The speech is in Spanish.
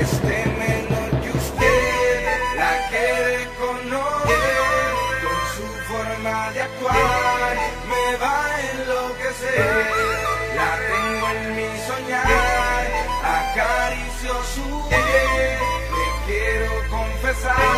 este menor que usted, la que reconoce con su forma de actuar, me va a enloquecer. La tengo en mi soñar, acaricio su piel, le quiero confesar.